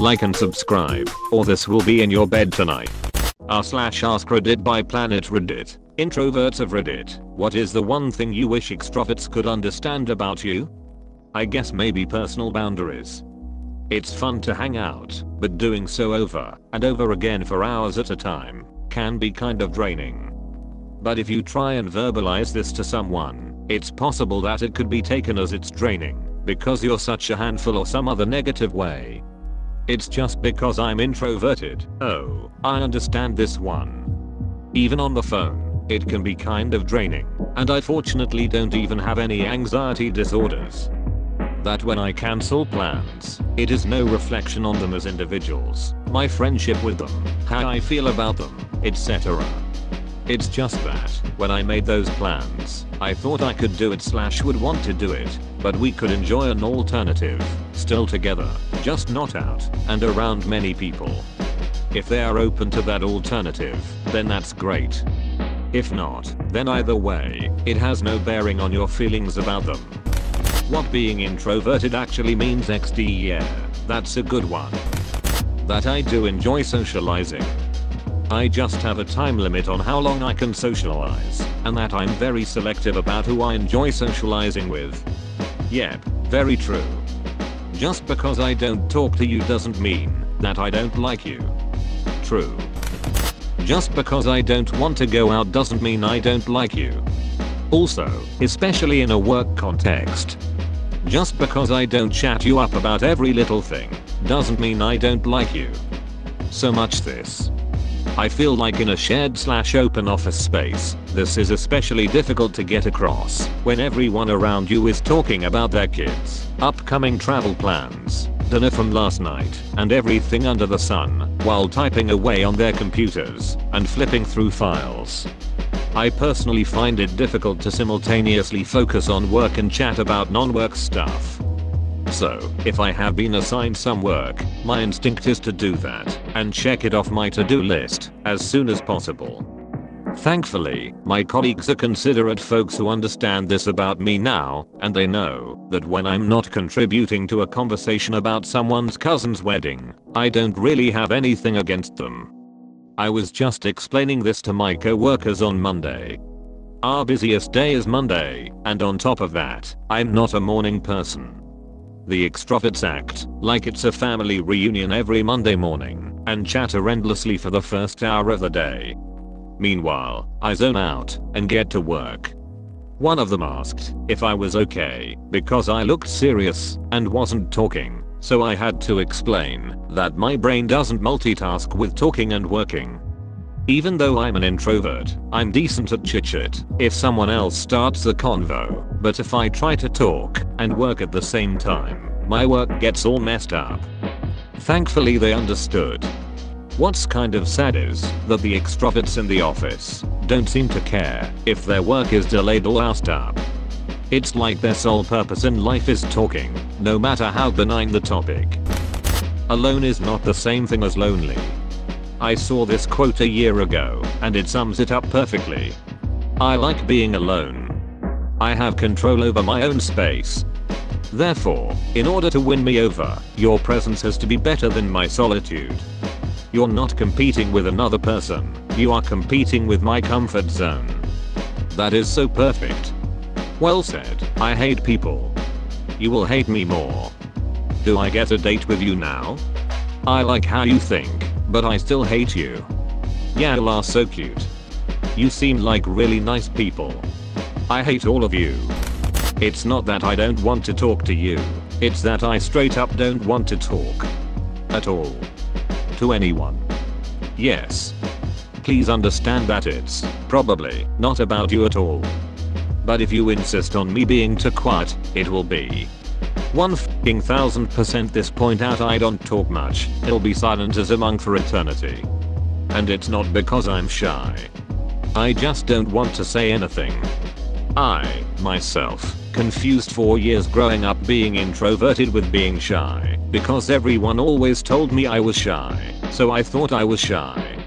Like and subscribe, or this will be in your bed tonight. r/ask Reddit by Planet Reddit. Introverts of Reddit, what is the one thing you wish extroverts could understand about you? I guess maybe personal boundaries. It's fun to hang out, but doing so over and over again for hours at a time can be kind of draining. But if you try and verbalize this to someone, it's possible that it could be taken as it's draining because you're such a handful or some other negative way. It's just because I'm introverted. Oh, I understand this one. Even on the phone. It can be kind of draining, and I fortunately don't even have any anxiety disorders. That when I cancel plans, it is no reflection on them as individuals, my friendship with them, how I feel about them, etc. It's just that, when I made those plans, I thought I could do it / would want to do it, but we could enjoy an alternative, still together, just not out, and around many people. If they are open to that alternative, then that's great. If not, then either way, it has no bearing on your feelings about them. What being introverted actually means XD, yeah, that's a good one. That I do enjoy socializing. I just have a time limit on how long I can socialize, and that I'm very selective about who I enjoy socializing with. Yep, very true. Just because I don't talk to you doesn't mean that I don't like you. True. Just because I don't want to go out doesn't mean I don't like you. Also, especially in a work context. Just because I don't chat you up about every little thing doesn't mean I don't like you. So much this. I feel like in a shared / open office space, this is especially difficult to get across when everyone around you is talking about their kids, upcoming travel plans, dinner from last night, and everything under the sun, while typing away on their computers and flipping through files. I personally find it difficult to simultaneously focus on work and chat about non-work stuff. So, if I have been assigned some work, my instinct is to do that and check it off my to-do list as soon as possible. Thankfully, my colleagues are considerate folks who understand this about me now, and they know that when I'm not contributing to a conversation about someone's cousin's wedding, I don't really have anything against them. I was just explaining this to my co-workers on Monday. Our busiest day is Monday, and on top of that, I'm not a morning person. The extroverts act like it's a family reunion every Monday morning and chatter endlessly for the first hour of the day. Meanwhile, I zone out and get to work. One of them asked if I was okay because I looked serious and wasn't talking, so I had to explain that my brain doesn't multitask with talking and working. Even though I'm an introvert, I'm decent at chit-chat if someone else starts the convo, but if I try to talk and work at the same time, my work gets all messed up. Thankfully they understood. What's kind of sad is that the extroverts in the office don't seem to care if their work is delayed or asked up. It's like their sole purpose in life is talking, no matter how benign the topic. Alone is not the same thing as lonely. I saw this quote a year ago, and it sums it up perfectly. I like being alone. I have control over my own space. Therefore, in order to win me over, your presence has to be better than my solitude. You're not competing with another person, you are competing with my comfort zone. That is so perfect. Well said. I hate people. You will hate me more. Do I get a date with you now? I like how you think, but I still hate you. Yeah, you are so cute. You seem like really nice people. I hate all of you. It's not that I don't want to talk to you, it's that I straight up don't want to talk. At all. To anyone. Yes. Please understand that it's probably not about you at all. But if you insist on me being too quiet, it will be. 1000% this point out. I don't talk much, it'll be silent as a monk for eternity. And it's not because I'm shy. I just don't want to say anything. I, myself, confused 4 years growing up being introverted with being shy, because everyone always told me I was shy, so I thought I was shy.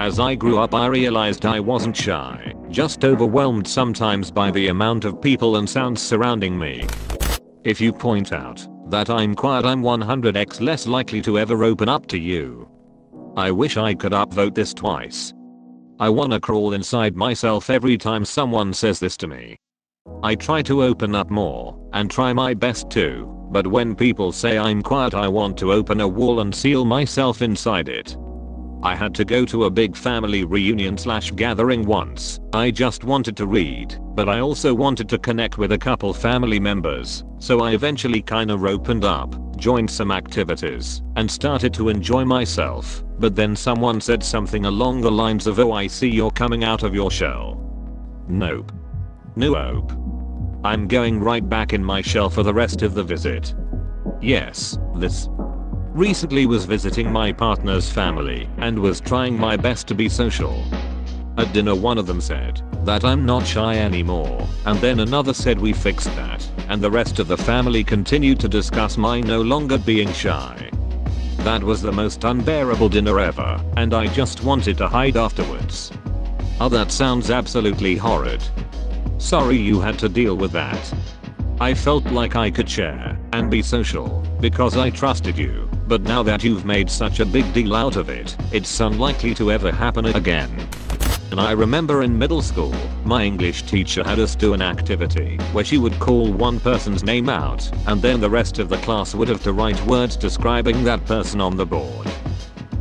As I grew up I realized I wasn't shy, just overwhelmed sometimes by the amount of people and sounds surrounding me. If you point out that I'm quiet, I'm 100x less likely to ever open up to you. I wish I could upvote this twice. I wanna crawl inside myself every time someone says this to me. I try to open up more, and try my best to, but when people say I'm quiet I want to open a wall and seal myself inside it. I had to go to a big family reunion / gathering once. I just wanted to read, but I also wanted to connect with a couple family members, so I eventually kinda opened up, joined some activities, and started to enjoy myself, but then someone said something along the lines of, "Oh, I see you're coming out of your shell." Nope. Nope. I'm going right back in my shell for the rest of the visit. Yes, this. Recently was visiting my partner's family and was trying my best to be social. At dinner one of them said that I'm not shy anymore, and then another said we fixed that, and the rest of the family continued to discuss my no longer being shy. That was the most unbearable dinner ever, and I just wanted to hide afterwards. Oh, that sounds absolutely horrid. Sorry you had to deal with that. I felt like I could share and be social because I trusted you, but now that you've made such a big deal out of it, it's unlikely to ever happen again. And I remember in middle school, my English teacher had us do an activity where she would call one person's name out, and then the rest of the class would have to write words describing that person on the board.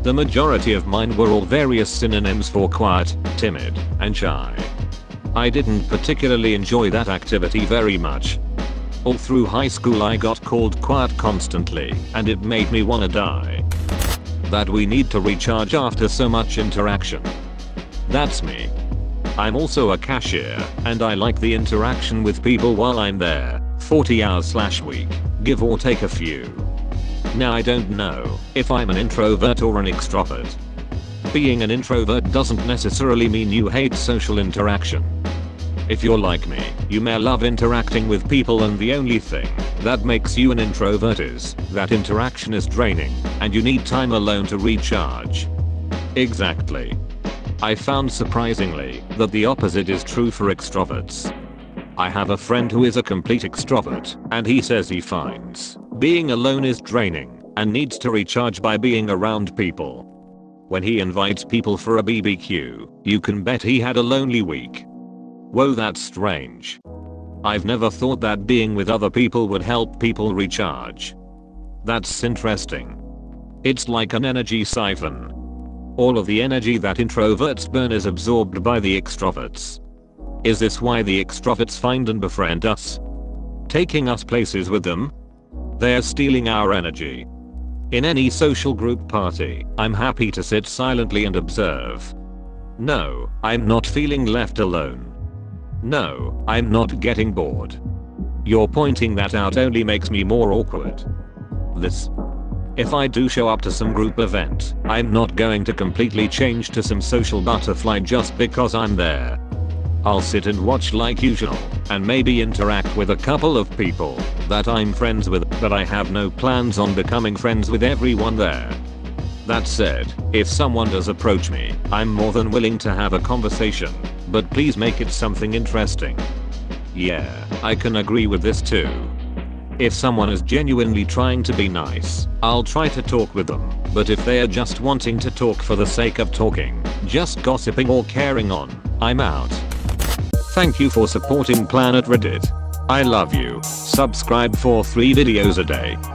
The majority of mine were all various synonyms for quiet, timid, and shy. I didn't particularly enjoy that activity very much. All through high school I got called quiet constantly, and it made me wanna die. That we need to recharge after so much interaction. That's me. I'm also a cashier, and I like the interaction with people while I'm there, 40 hours / week, give or take a few. Now I don't know if I'm an introvert or an extrovert. Being an introvert doesn't necessarily mean you hate social interaction. If you're like me, you may love interacting with people, and the only thing that makes you an introvert is that interaction is draining and you need time alone to recharge. Exactly. I found surprisingly that the opposite is true for extroverts. I have a friend who is a complete extrovert, and he says he finds being alone is draining and needs to recharge by being around people. When he invites people for a BBQ, you can bet he had a lonely week. Whoa, that's strange. I've never thought that being with other people would help people recharge. That's interesting. It's like an energy siphon. All of the energy that introverts burn is absorbed by the extroverts. Is this why the extroverts find and befriend us? Taking us places with them? They're stealing our energy. In any social group party, I'm happy to sit silently and observe. No, I'm not feeling left alone. No, I'm not getting bored. You're pointing that out only makes me more awkward. This. If I do show up to some group event, I'm not going to completely change to some social butterfly just because I'm there. I'll sit and watch like usual, and maybe interact with a couple of people that I'm friends with, but I have no plans on becoming friends with everyone there. That said, if someone does approach me, I'm more than willing to have a conversation, but please make it something interesting. Yeah, I can agree with this too. If someone is genuinely trying to be nice, I'll try to talk with them, but if they are just wanting to talk for the sake of talking, just gossiping or carrying on, I'm out. Thank you for supporting Planet Reddit. I love you. Subscribe for 3 videos a day.